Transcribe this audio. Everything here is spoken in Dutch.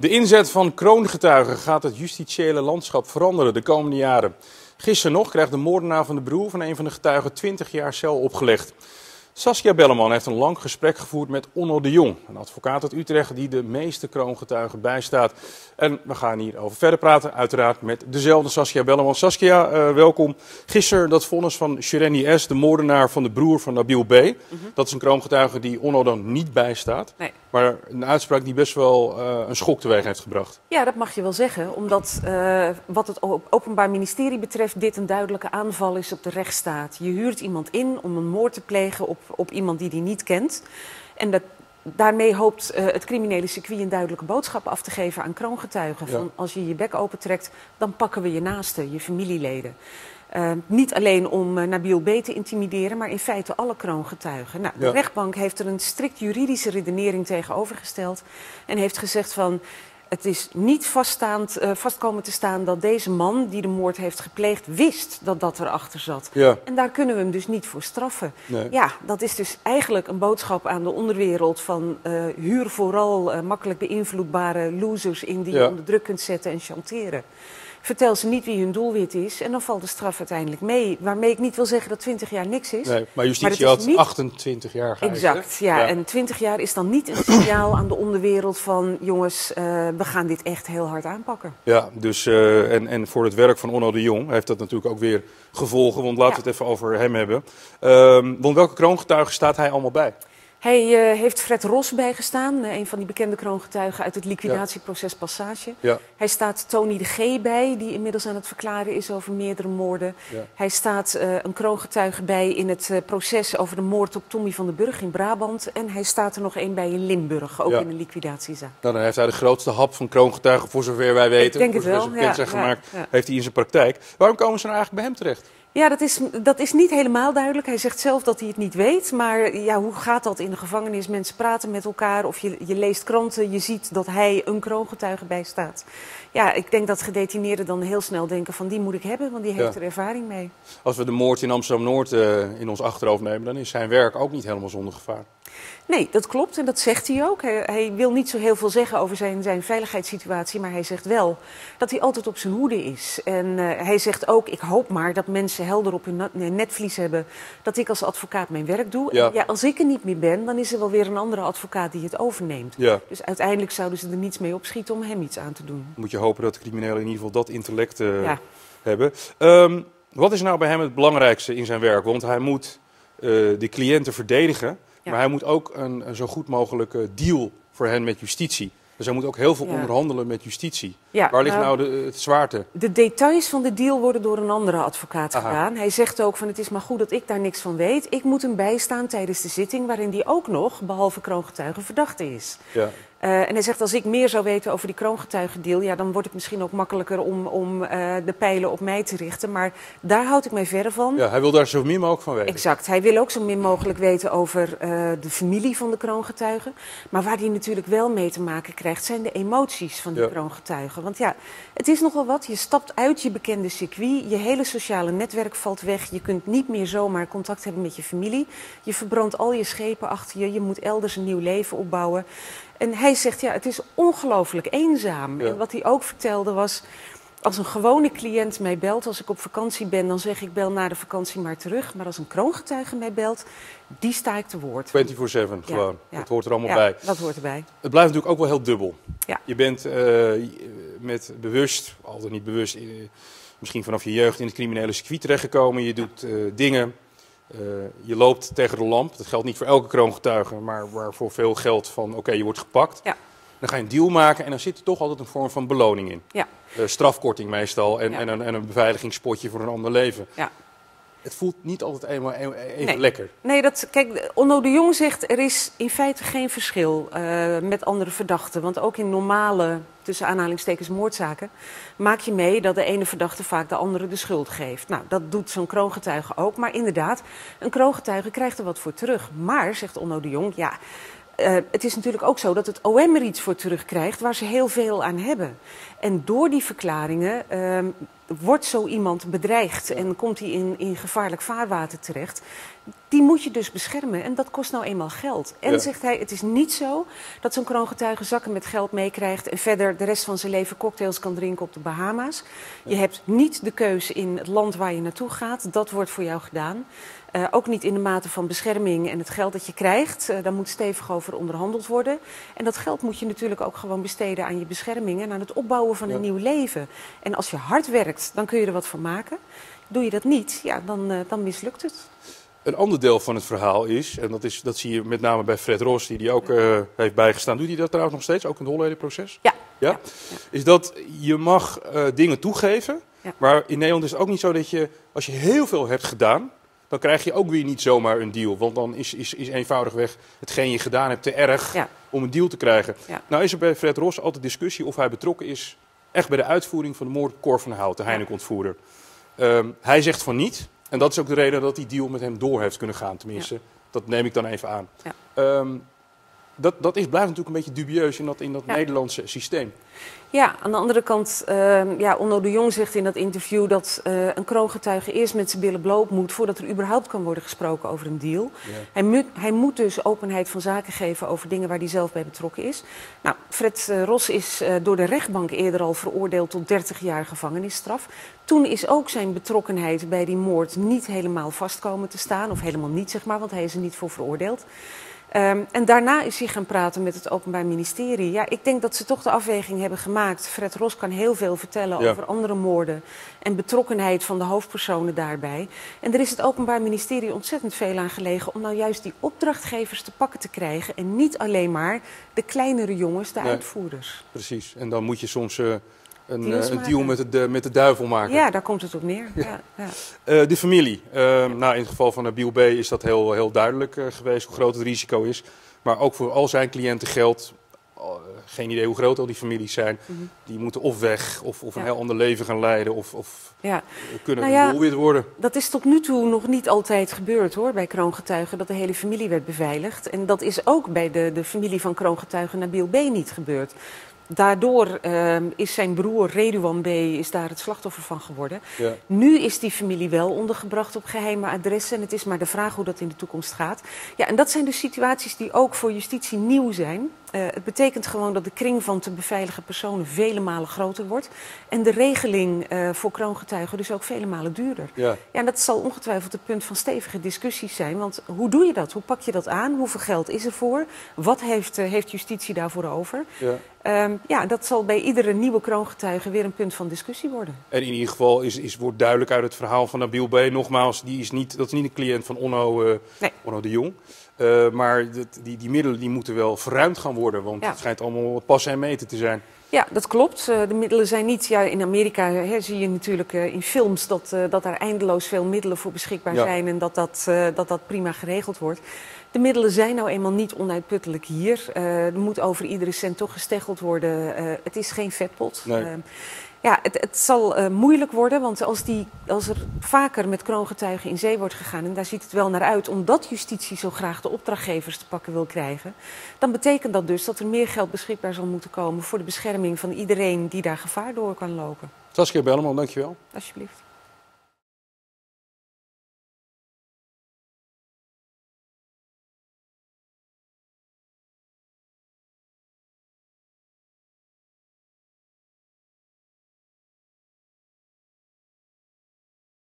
De inzet van kroongetuigen gaat het justitiële landschap veranderen de komende jaren. Gisteren nog krijgt de moordenaar van de broer van een van de getuigen 20 jaar cel opgelegd. Saskia Belleman heeft een lang gesprek gevoerd met Onno de Jong, een advocaat uit Utrecht die de meeste kroongetuigen bijstaat. En we gaan hierover verder praten, uiteraard met dezelfde Saskia Belleman. Saskia, welkom. Gisteren dat vonnis van Shireni S, de moordenaar van de broer van Nabil B. Dat is een kroongetuige die Onno dan niet bijstaat. Nee. Maar een uitspraak die best wel een schok teweeg heeft gebracht. Ja, dat mag je wel zeggen. Omdat wat het Openbaar Ministerie betreft dit een duidelijke aanval is op de rechtsstaat. Je huurt iemand in om een moord te plegen op iemand die niet kent. En daarmee hoopt het criminele circuit een duidelijke boodschap af te geven aan kroongetuigen. Ja. Van, als je je bek opentrekt, dan pakken we je naasten, je familieleden. Niet alleen om Nabil B. te intimideren, maar in feite alle kroongetuigen. Nou, de rechtbank heeft er een strikt juridische redenering tegenovergesteld en heeft gezegd van, het is niet vast komen te staan dat deze man die de moord heeft gepleegd wist dat dat erachter zat. Ja. En daar kunnen we hem dus niet voor straffen. Nee. Ja, dat is dus eigenlijk een boodschap aan de onderwereld van huur vooral makkelijk beïnvloedbare losers in die je onder druk kunt zetten en chanteren. Vertel ze niet wie hun doelwit is en dan valt de straf uiteindelijk mee. Waarmee ik niet wil zeggen dat 20 jaar niks is. Nee, maar justitie had niet 28 jaar geëist. Exact, ja. En 20 jaar is dan niet een signaal aan de onderwereld van, jongens, we gaan dit echt heel hard aanpakken. Ja, dus en voor het werk van Onno de Jong heeft dat natuurlijk ook weer gevolgen. Want laten we het even over hem hebben. Want welke kroongetuigen staat hij allemaal bij? Hij heeft Fred Ross bijgestaan, een van die bekende kroongetuigen uit het liquidatieproces Passage. Ja. Hij staat Tony de G bij, die inmiddels aan het verklaren is over meerdere moorden. Ja. Hij staat een kroongetuige bij in het proces over de moord op Tommy van den Burg in Brabant. En hij staat er nog één bij in Limburg, ook in een liquidatiezaak. Nou, dan heeft hij de grootste hap van kroongetuigen, voor zover wij weten. Ik denk het wel. Voor zover bekend zijn gemaakt, heeft hij in zijn praktijk. Waarom komen ze nou eigenlijk bij hem terecht? Ja, dat is niet helemaal duidelijk. Hij zegt zelf dat hij het niet weet. Maar ja, hoe gaat dat in de gevangenis? Mensen praten met elkaar of je leest kranten. Je ziet dat hij een kroongetuige bijstaat. Ja, ik denk dat gedetineerden dan heel snel denken van, die moet ik hebben, want die heeft er ervaring mee. Als we de moord in Amsterdam-Noord in ons achterhoofd nemen, dan is zijn werk ook niet helemaal zonder gevaar. Nee, dat klopt en dat zegt hij ook. Hij wil niet zo heel veel zeggen over zijn veiligheidssituatie, maar hij zegt wel dat hij altijd op zijn hoede is. En hij zegt ook, ik hoop maar dat mensen helder op hun netvlies hebben dat ik als advocaat mijn werk doe. Ja. En, ja, als ik er niet meer ben, dan is er wel weer een andere advocaat die het overneemt. Ja. Dus uiteindelijk zouden ze er niets mee opschieten om hem iets aan te doen. Moet je hopen dat de criminelen in ieder geval dat intellect hebben. Wat is nou bij hem het belangrijkste in zijn werk? Want hij moet de cliënten verdedigen. Ja. Maar hij moet ook een zo goed mogelijke deal voor hen met justitie. Dus hij moet ook heel veel onderhandelen met justitie. Ja, waar ligt nou het zwaarte? De details van de deal worden door een andere advocaat gedaan. Hij zegt ook van, het is maar goed dat ik daar niks van weet. Ik moet hem bijstaan tijdens de zitting waarin die ook nog, behalve kroongetuige, verdachte is. Ja. En hij zegt, als ik meer zou weten over die kroongetuigendeal, ja, dan wordt het misschien ook makkelijker om de pijlen op mij te richten. Maar daar houd ik mij verre van. Ja, hij wil daar zo min mogelijk van weten. Exact. Hij wil ook zo min mogelijk weten over de familie van de kroongetuigen. Maar waar hij natuurlijk wel mee te maken krijgt, zijn de emoties van die kroongetuigen. Want ja, het is nogal wat. Je stapt uit je bekende circuit. Je hele sociale netwerk valt weg. Je kunt niet meer zomaar contact hebben met je familie. Je verbrandt al je schepen achter je. Je moet elders een nieuw leven opbouwen. En hij zegt, ja, het is ongelooflijk eenzaam. Ja. En wat hij ook vertelde was, als een gewone cliënt mij belt, als ik op vakantie ben, dan zeg ik, bel na de vakantie maar terug. Maar als een kroongetuige mij belt, die sta ik te woord. 24/7 gewoon, dat hoort er allemaal bij. Dat hoort erbij. Het blijft natuurlijk ook wel heel dubbel. Ja. Je bent met bewust, altijd niet bewust, misschien vanaf je jeugd in het criminele circuit terechtgekomen. Je doet dingen. Je loopt tegen de lamp. Dat geldt niet voor elke kroongetuige, maar waarvoor veel geldt van, oké, je wordt gepakt. Ja. Dan ga je een deal maken en dan zit er toch altijd een vorm van beloning in. Ja. Strafkorting meestal en een beveiligingspotje voor een ander leven. Ja. Het voelt niet altijd even lekker. Nee, kijk, Onno de Jong zegt, er is in feite geen verschil met andere verdachten. Want ook in normale, tussen aanhalingstekens, moordzaken, maak je mee dat de ene verdachte vaak de andere de schuld geeft. Nou, dat doet zo'n kroongetuige ook. Maar inderdaad, een kroongetuige krijgt er wat voor terug. Maar, zegt Onno de Jong, ja, Het is natuurlijk ook zo dat het OM er iets voor terugkrijgt waar ze heel veel aan hebben. En door die verklaringen wordt zo iemand bedreigd en komt hij in gevaarlijk vaarwater terecht. Die moet je dus beschermen en dat kost nou eenmaal geld. En zegt hij, het is niet zo dat zo'n kroongetuige zakken met geld meekrijgt en verder de rest van zijn leven cocktails kan drinken op de Bahama's. Je hebt niet de keuze in het land waar je naartoe gaat, dat wordt voor jou gedaan. Ook niet in de mate van bescherming en het geld dat je krijgt. Daar moet stevig over onderhandeld worden. En dat geld moet je natuurlijk ook gewoon besteden aan je bescherming en aan het opbouwen van een nieuw leven. En als je hard werkt, dan kun je er wat van maken. Doe je dat niet, ja, dan mislukt het. Een ander deel van het verhaal is, en dat zie je met name bij Fred Ross, die ook heeft bijgestaan. Doet hij dat trouwens nog steeds, ook in het Holleder-proces? Ja. Is dat je mag dingen toegeven, maar in Nederland is het ook niet zo dat je, als je heel veel hebt gedaan, dan krijg je ook weer niet zomaar een deal. Want dan is eenvoudigweg hetgeen je gedaan hebt te erg om een deal te krijgen. Ja. Nou is er bij Fred Ross altijd discussie of hij betrokken is echt bij de uitvoering van de moord op Cor van Hout, de Heineken-ontvoerder. Hij zegt van niet. En dat is ook de reden dat die deal met hem door heeft kunnen gaan. Tenminste, dat neem ik dan even aan. Ja. Dat blijft natuurlijk een beetje dubieus in dat Nederlandse systeem. Ja, aan de andere kant, Onno de Jong zegt in dat interview dat een kroongetuige eerst met zijn billen bloot moet voordat er überhaupt kan worden gesproken over een deal. Ja. Hij moet dus openheid van zaken geven over dingen waar hij zelf bij betrokken is. Nou, Fred Ross is door de rechtbank eerder al veroordeeld tot 30 jaar gevangenisstraf. Toen is ook zijn betrokkenheid bij die moord niet helemaal vast komen te staan, of helemaal niet, zeg maar, want hij is er niet voor veroordeeld. En daarna is hij gaan praten met het Openbaar Ministerie. Ja, ik denk dat ze toch de afweging hebben gemaakt. Fred Ross kan heel veel vertellen over andere moorden en betrokkenheid van de hoofdpersonen daarbij. En er is het Openbaar Ministerie ontzettend veel aan gelegen om nou juist die opdrachtgevers te pakken te krijgen en niet alleen maar de kleinere jongens, de uitvoerders. Precies, en dan moet je soms een deal met de duivel maken. Ja, daar komt het op neer. Ja. De familie. In het geval van Nabil B is dat heel, heel duidelijk geweest hoe groot het risico is. Maar ook voor al zijn cliënten geldt, geen idee hoe groot al die families zijn. Mm-hmm. Die moeten of weg of een heel ander leven gaan leiden of kunnen doelwit worden. Dat is tot nu toe nog niet altijd gebeurd hoor, bij kroongetuigen, dat de hele familie werd beveiligd. En dat is ook bij de familie van kroongetuigen Nabil B niet gebeurd. Daardoor is zijn broer Ridouan B. is daar het slachtoffer van geworden. Ja. Nu is die familie wel ondergebracht op geheime adressen. En het is maar de vraag hoe dat in de toekomst gaat. Ja, en dat zijn dus situaties die ook voor justitie nieuw zijn. Het betekent gewoon dat de kring van te beveiligen personen vele malen groter wordt. En de regeling voor kroongetuigen dus ook vele malen duurder. Ja. Ja, en dat zal ongetwijfeld het punt van stevige discussies zijn. Want hoe doe je dat? Hoe pak je dat aan? Hoeveel geld is er voor? Wat heeft justitie daarvoor over? Ja. Dat zal bij iedere nieuwe kroongetuige weer een punt van discussie worden. En in ieder geval wordt duidelijk uit het verhaal van Nabil B. Nogmaals, dat is niet een cliënt van Onno de Jong. Maar die middelen die moeten wel verruimd gaan worden, want het schijnt allemaal passen en meten te zijn. Ja, dat klopt. De middelen zijn niet... Ja, in Amerika zie je natuurlijk in films dat daar eindeloos veel middelen voor beschikbaar zijn en dat prima geregeld wordt. De middelen zijn nou eenmaal niet onuitputtelijk hier. Er moet over iedere cent toch gesteggeld worden. Het is geen vetpot. Nee. Het zal moeilijk worden, want als er vaker met kroongetuigen in zee wordt gegaan, en daar ziet het wel naar uit, omdat justitie zo graag de opdrachtgevers te pakken wil krijgen, dan betekent dat dus dat er meer geld beschikbaar zal moeten komen voor de bescherming van iedereen die daar gevaar door kan lopen. Saskia Belleman, dankjewel. Alsjeblieft.